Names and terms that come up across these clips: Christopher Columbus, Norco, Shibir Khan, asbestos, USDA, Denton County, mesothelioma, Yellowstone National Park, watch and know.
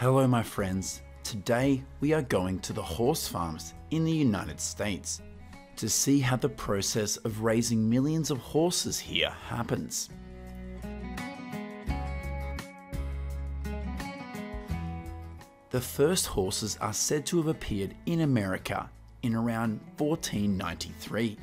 Hello my friends, today we are going to the horse farms in the United States to see how the process of raising millions of horses here happens. The first horses are said to have appeared in America in around 1493,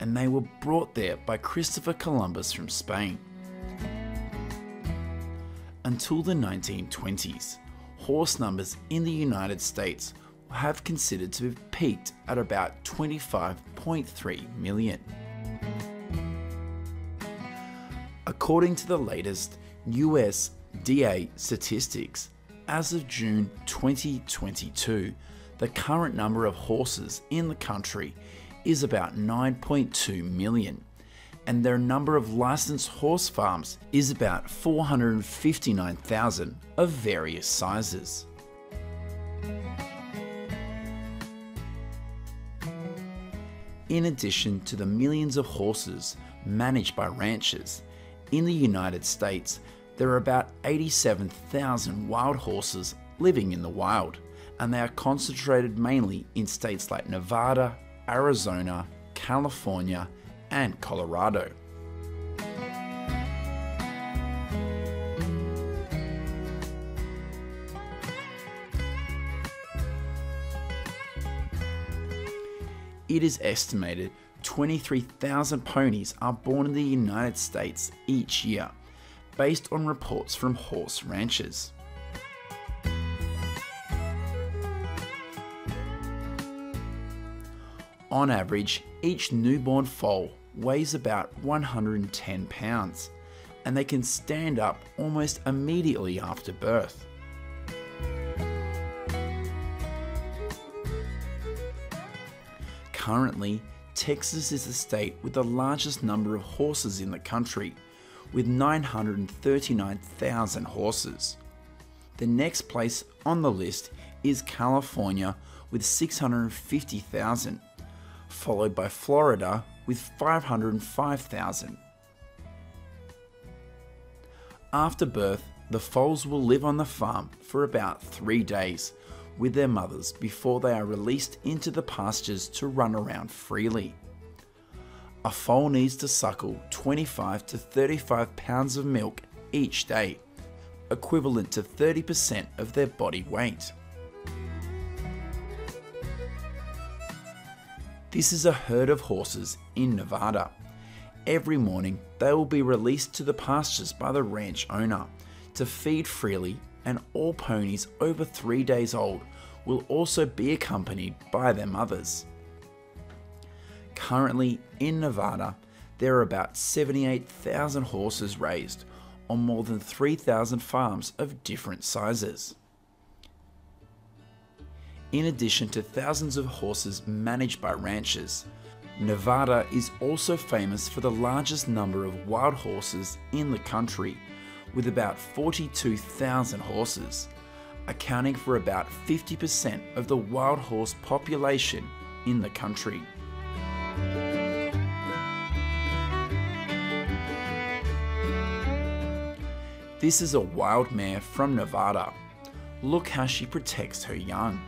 and they were brought there by Christopher Columbus from Spain. Until the 1920s, horse numbers in the United States have considered to have peaked at about 25.3 million. According to the latest USDA statistics, as of June 2022, the current number of horses in the country is about 9.2 million, and their number of licensed horse farms is about 459,000 of various sizes. In addition to the millions of horses managed by ranchers, in the United States, there are about 87,000 wild horses living in the wild, and they are concentrated mainly in states like Nevada, Arizona, California, and Colorado. It is estimated 23,000 ponies are born in the United States each year, based on reports from horse ranchers. On average, each newborn foal weighs about 110 pounds, and they can stand up almost immediately after birth. Currently, Texas is the state with the largest number of horses in the country, with 939,000 horses. The next place on the list is California with 650,000, followed by Florida with 505,000. After birth, the foals will live on the farm for about 3 days with their mothers before they are released into the pastures to run around freely. A foal needs to suckle 25 to 35 pounds of milk each day, equivalent to 30% of their body weight. This is a herd of horses in Nevada. Every morning, they will be released to the pastures by the ranch owner to feed freely, and all ponies over 3 days old will also be accompanied by their mothers. Currently in Nevada, there are about 78,000 horses raised on more than 3,000 farms of different sizes. In addition to thousands of horses managed by ranchers, Nevada is also famous for the largest number of wild horses in the country, with about 42,000 horses, accounting for about 50% of the wild horse population in the country. This is a wild mare from Nevada. Look how she protects her young.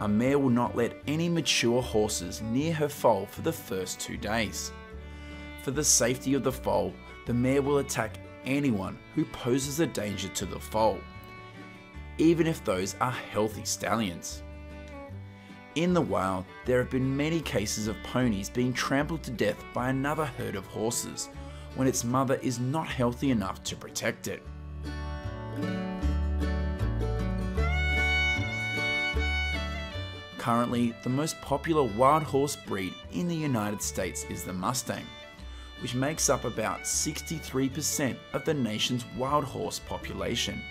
A mare will not let any mature horses near her foal for the first 2 days. For the safety of the foal, the mare will attack anyone who poses a danger to the foal, even if those are healthy stallions. In the wild, there have been many cases of ponies being trampled to death by another herd of horses when its mother is not healthy enough to protect it. Currently, the most popular wild horse breed in the United States is the Mustang, which makes up about 63% of the nation's wild horse population.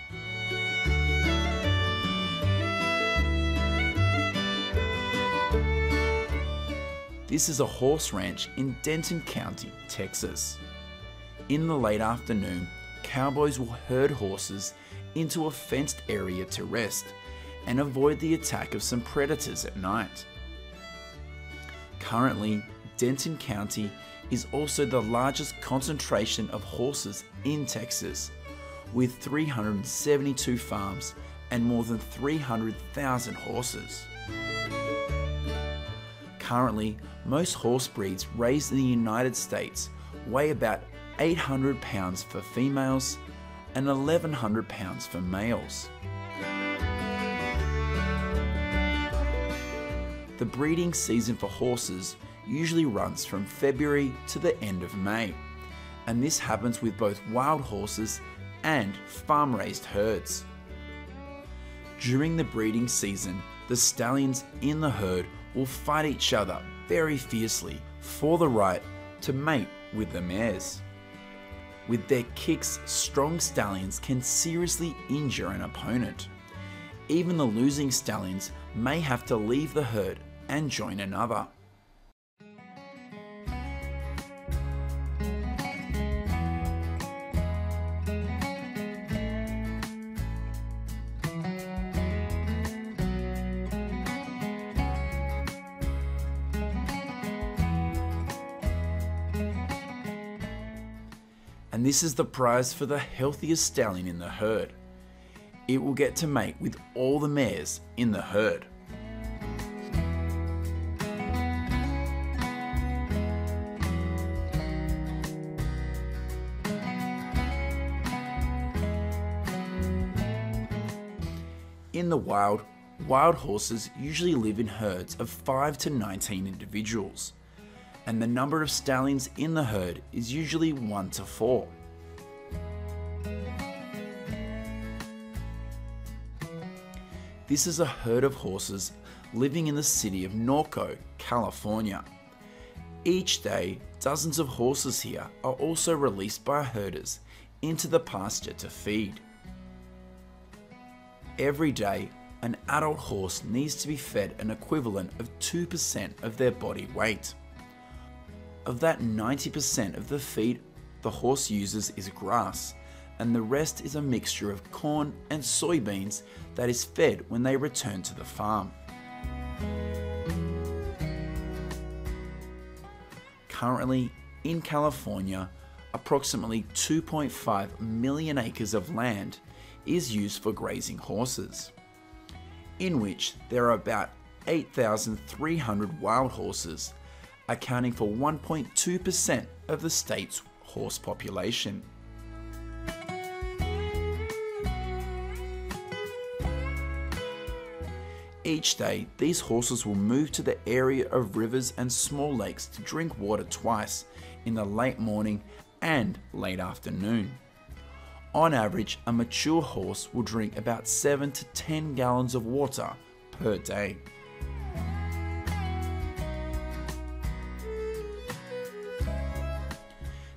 This is a horse ranch in Denton County, Texas. In the late afternoon, cowboys will herd horses into a fenced area to rest and avoid the attack of some predators at night. Currently, Denton County is also the largest concentration of horses in Texas, with 372 farms and more than 300,000 horses. Currently, most horse breeds raised in the United States weigh about 800 pounds for females and 1,100 pounds for males. The breeding season for horses usually runs from February to the end of May, and this happens with both wild horses and farm-raised herds. During the breeding season, the stallions in the herd will fight each other very fiercely for the right to mate with the mares. With their kicks, strong stallions can seriously injure an opponent. Even the losing stallions may have to leave the herd and join another. And this is the prize for the healthiest stallion in the herd. It will get to mate with all the mares in the herd. In the wild, wild horses usually live in herds of 5 to 19 individuals, and the number of stallions in the herd is usually 1 to 4. This is a herd of horses living in the city of Norco, California. Each day, dozens of horses here are also released by herders into the pasture to feed. Every day, an adult horse needs to be fed an equivalent of 2% of their body weight. Of that, 90% of the feed the horse uses is grass, and the rest is a mixture of corn and soybeans that is fed when they return to the farm. Currently, in California, approximately 2.5 million acres of land is used for grazing horses, in which there are about 8,300 wild horses, accounting for 1.2% of the state's horse population. Each day, these horses will move to the area of rivers and small lakes to drink water twice, in the late morning and late afternoon. On average, a mature horse will drink about 7 to 10 gallons of water per day.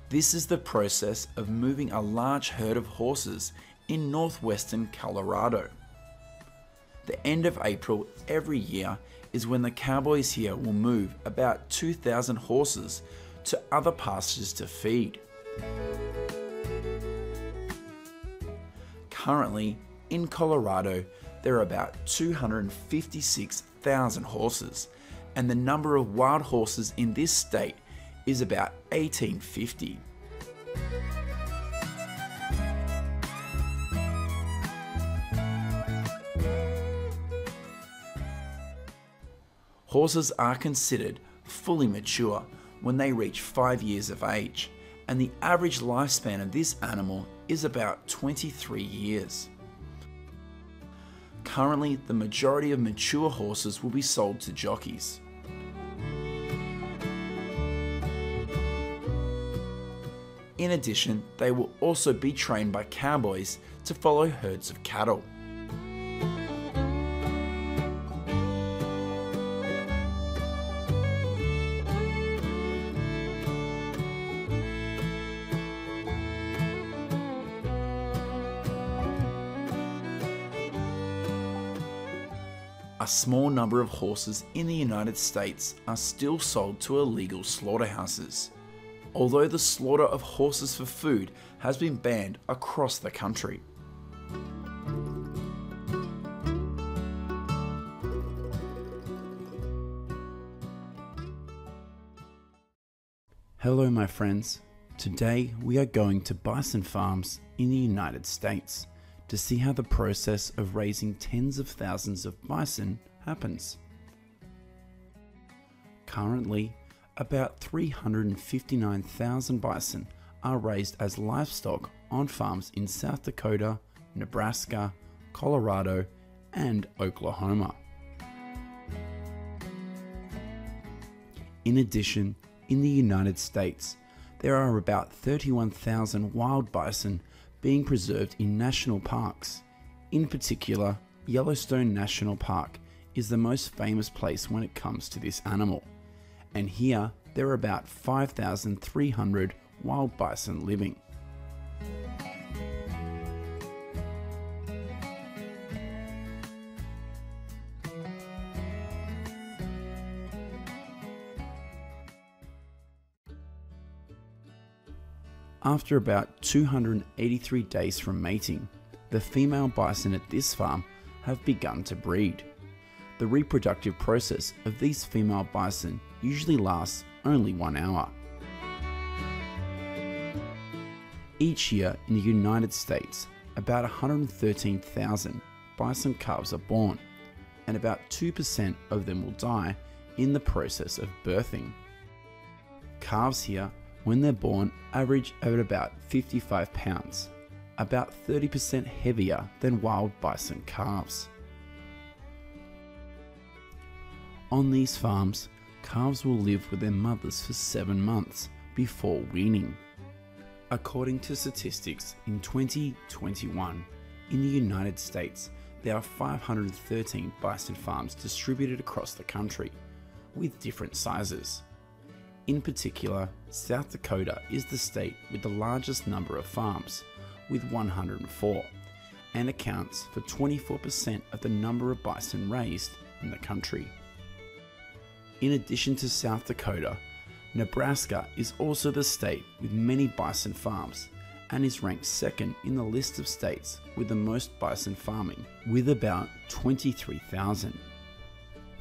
This is the process of moving a large herd of horses in northwestern Colorado. The end of April every year is when the cowboys here will move about 2,000 horses to other pastures to feed. Currently, in Colorado, there are about 256,000 horses, and the number of wild horses in this state is about 1850. Horses are considered fully mature when they reach 5 years of age, and the average lifespan of this animal is about 23 years. Currently, the majority of mature horses will be sold to jockeys. In addition, they will also be trained by cowboys to follow herds of cattle. A small number of horses in the United States are still sold to illegal slaughterhouses, although the slaughter of horses for food has been banned across the country. Hello my friends, Today we are going to bison farms in the United States to see how the process of raising tens of thousands of bison happens. Currently, about 359,000 bison are raised as livestock on farms in South Dakota, Nebraska, Colorado, and Oklahoma. In addition, in the United States, there are about 31,000 wild bison being preserved in national parks. In particular, Yellowstone National Park is the most famous place when it comes to this animal, and here there are about 5,300 wild bison living. After about 283 days from mating, the female bison at this farm have begun to breed. The reproductive process of these female bison usually lasts only 1 hour. Each year in the United States, about 113,000 bison calves are born, and about 2% of them will die in the process of birthing. Calves here, when they're born, average at about 55 pounds, about 30% heavier than wild bison calves. On these farms, calves will live with their mothers for 7 months before weaning. According to statistics in 2021, in the United States, there are 513 bison farms distributed across the country, with different sizes. In particular, South Dakota is the state with the largest number of farms, with 104, and accounts for 24% of the number of bison raised in the country. In addition to South Dakota, Nebraska is also the state with many bison farms and is ranked second in the list of states with the most bison farming, with about 23,000.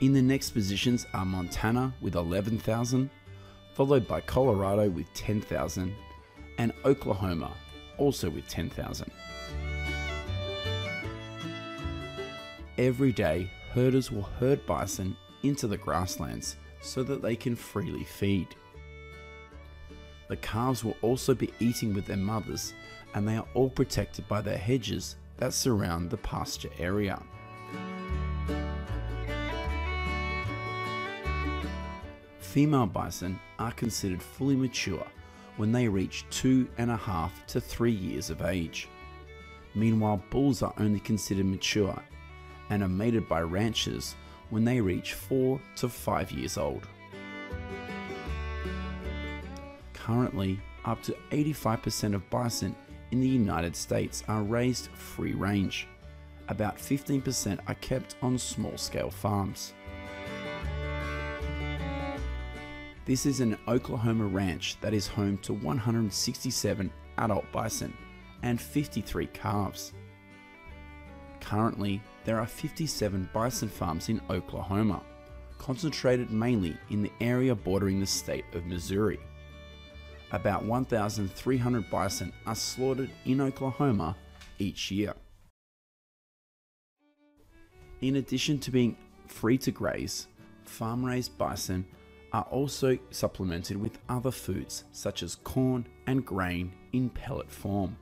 In the next positions are Montana with 11,000, followed by Colorado with 10,000 and Oklahoma also with 10,000. Every day, herders will herd bison into the grasslands so that they can freely feed. The calves will also be eating with their mothers, and they are all protected by their hedges that surround the pasture area. Female bison are considered fully mature when they reach 2.5 to 3 years of age. Meanwhile, bulls are only considered mature and are mated by ranchers when they reach 4 to 5 years old. Currently, up to 85% of bison in the United States are raised free range. About 15% are kept on small-scale farms. This is an Oklahoma ranch that is home to 167 adult bison and 53 calves. Currently, there are 57 bison farms in Oklahoma, concentrated mainly in the area bordering the state of Missouri. About 1,300 bison are slaughtered in Oklahoma each year. In addition to being free to graze, farm-raised bison are also supplemented with other foods such as corn and grain in pellet form.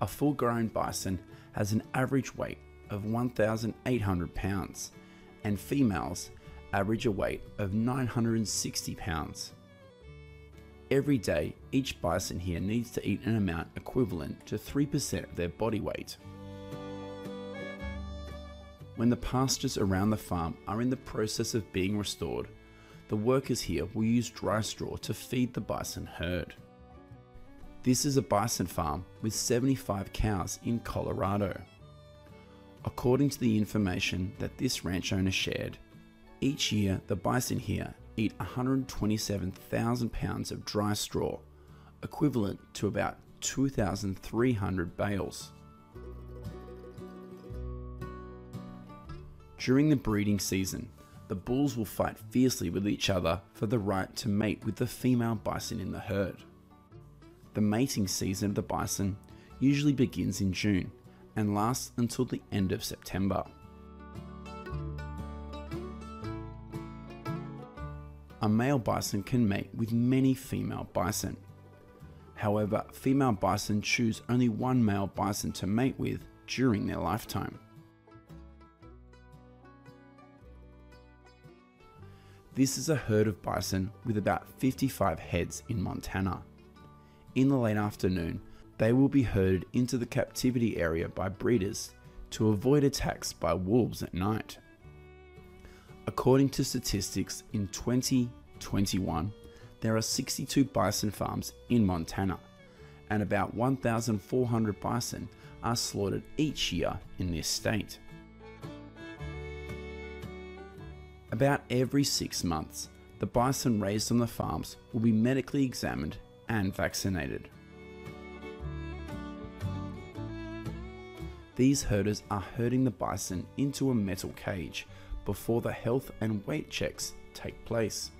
A full-grown bison has an average weight of 1,800 pounds, and females average a weight of 960 pounds. Every day, each bison here needs to eat an amount equivalent to 3% of their body weight. When the pastures around the farm are in the process of being restored, the workers here will use dry straw to feed the bison herd. This is a bison farm with 75 cows in Colorado. According to the information that this ranch owner shared, each year the bison here eat 127,000 pounds of dry straw, equivalent to about 2,300 bales. During the breeding season, the bulls will fight fiercely with each other for the right to mate with the female bison in the herd. The mating season of the bison usually begins in June and lasts until the end of September. A male bison can mate with many female bison. However, female bison choose only one male bison to mate with during their lifetime. This is a herd of bison with about 55 heads in Montana. In the late afternoon, they will be herded into the captivity area by breeders to avoid attacks by wolves at night. According to statistics, in 2021, there are 62 bison farms in Montana, and about 1,400 bison are slaughtered each year in this state. About every 6 months, the bison raised on the farms will be medically examined and vaccinated. These herders are herding the bison into a metal cage before the health and weight checks take place.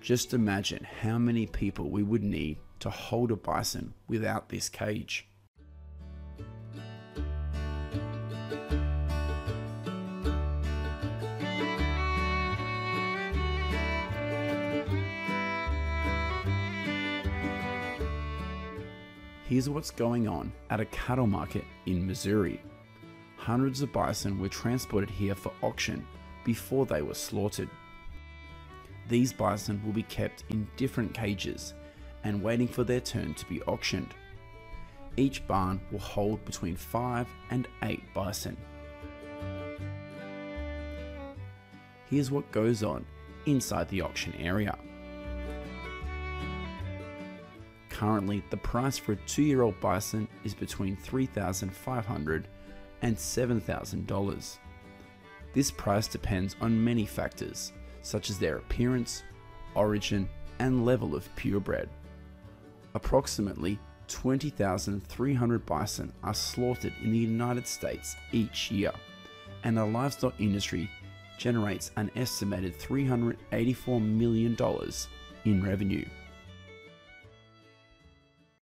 Just imagine how many people we would need to hold a bison without this cage. Here's what's going on at a cattle market in Missouri. Hundreds of bison were transported here for auction before they were slaughtered. These bison will be kept in different cages and waiting for their turn to be auctioned. Each barn will hold between 5 and 8 bison. Here's what goes on inside the auction area. Currently, the price for a 2-year-old bison is between $3,500 and $7,000. This price depends on many factors, such as their appearance, origin, and level of purebred. Approximately 20,300 bison are slaughtered in the United States each year, and the livestock industry generates an estimated $384 million in revenue.